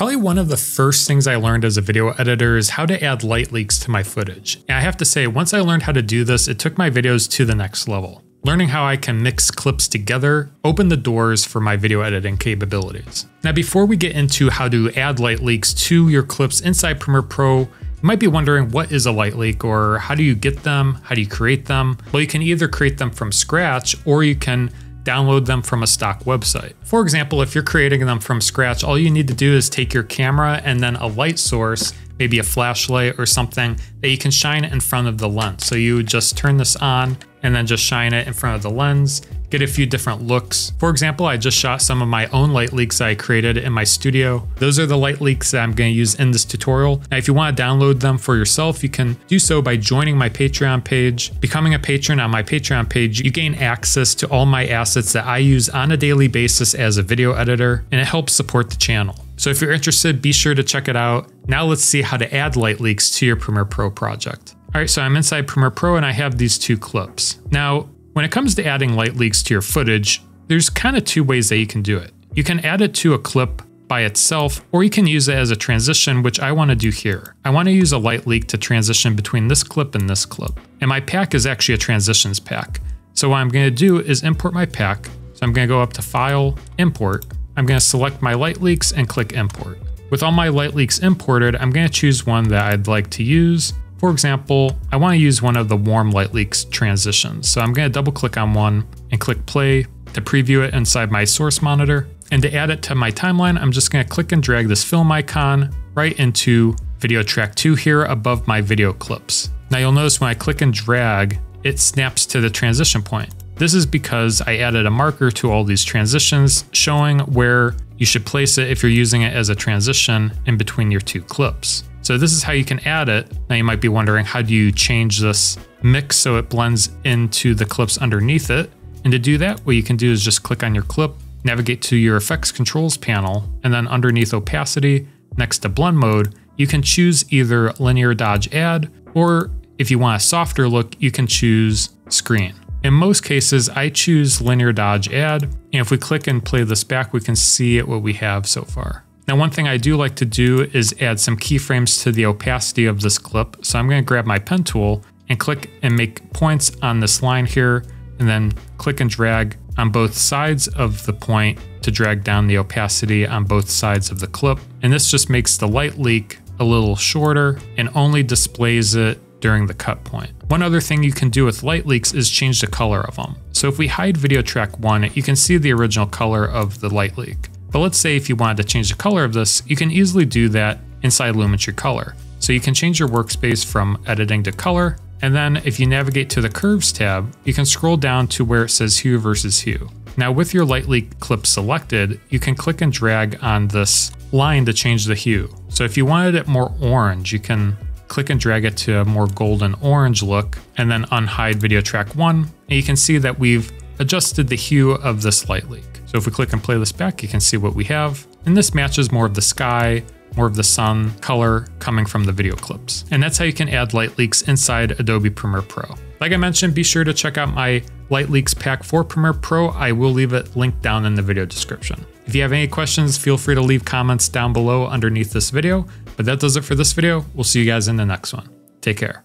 Probably one of the first things I learned as a video editor is how to add light leaks to my footage. And I have to say, once I learned how to do this, it took my videos to the next level. Learning how I can mix clips together opened the doors for my video editing capabilities. Now, before we get into how to add light leaks to your clips inside Premiere Pro, you might be wondering, what is a light leak, or how do you get them? How do you create them? Well, you can either create them from scratch, or you can download them from a stock website. For example, if you're creating them from scratch, all you need to do is take your camera and then a light source, maybe a flashlight or something that you can shine in front of the lens. So you would just turn this on and then just shine it in front of the lens, get a few different looks. For example, I just shot some of my own light leaks I created in my studio. Those are the light leaks that I'm going to use in this tutorial. Now, if you want to download them for yourself, you can do so by joining my Patreon page. Becoming a patron on my Patreon page, you gain access to all my assets that I use on a daily basis as a video editor, and it helps support the channel. So if you're interested, be sure to check it out. Now let's see how to add light leaks to your Premiere Pro project. All right, so I'm inside Premiere Pro and I have these two clips. Now, when it comes to adding light leaks to your footage, there's kind of two ways that you can do it. You can add it to a clip by itself, or you can use it as a transition, which I want to do here. I want to use a light leak to transition between this clip and this clip. And my pack is actually a transitions pack. So what I'm going to do is import my pack. So I'm going to go up to File, Import. I'm going to select my light leaks and click Import. With all my light leaks imported, I'm going to choose one that I'd like to use. For example, I want to use one of the warm light leaks transitions. So I'm going to double click on one and click play to preview it inside my source monitor. And to add it to my timeline, I'm just going to click and drag this film icon right into video track 2 here above my video clips. Now you'll notice when I click and drag, it snaps to the transition point. This is because I added a marker to all these transitions showing where you should place it if you're using it as a transition in between your two clips. So this is how you can add it. Now you might be wondering, how do you change this mix so it blends into the clips underneath it? And to do that, what you can do is just click on your clip, navigate to your effects controls panel, and then underneath opacity, next to blend mode, you can choose either linear dodge add, or if you want a softer look, you can choose screen. In most cases, I choose linear dodge add. And if we click and play this back, we can see what we have so far. Now, one thing I do like to do is add some keyframes to the opacity of this clip. So I'm going to grab my pen tool and click and make points on this line here, and then click and drag on both sides of the point to drag down the opacity on both sides of the clip. And this just makes the light leak a little shorter and only displays it during the cut point. One other thing you can do with light leaks is change the color of them. So if we hide video track 1, you can see the original color of the light leak. But let's say if you wanted to change the color of this, you can easily do that inside Lumetri Color. So you can change your workspace from editing to color. And then if you navigate to the curves tab, you can scroll down to where it says hue versus hue. Now with your light leak clip selected, you can click and drag on this line to change the hue. So if you wanted it more orange, you can click and drag it to a more golden orange look, and then unhide video track 1. And you can see that we've adjusted the hue of this light leak. So if we click and play this back, you can see what we have. And this matches more of the sky, more of the sun color coming from the video clips. And that's how you can add light leaks inside Adobe Premiere Pro. Like I mentioned, be sure to check out my light leaks pack for Premiere Pro. I will leave it linked down in the video description. If you have any questions, feel free to leave comments down below underneath this video. But that does it for this video. We'll see you guys in the next one. Take care.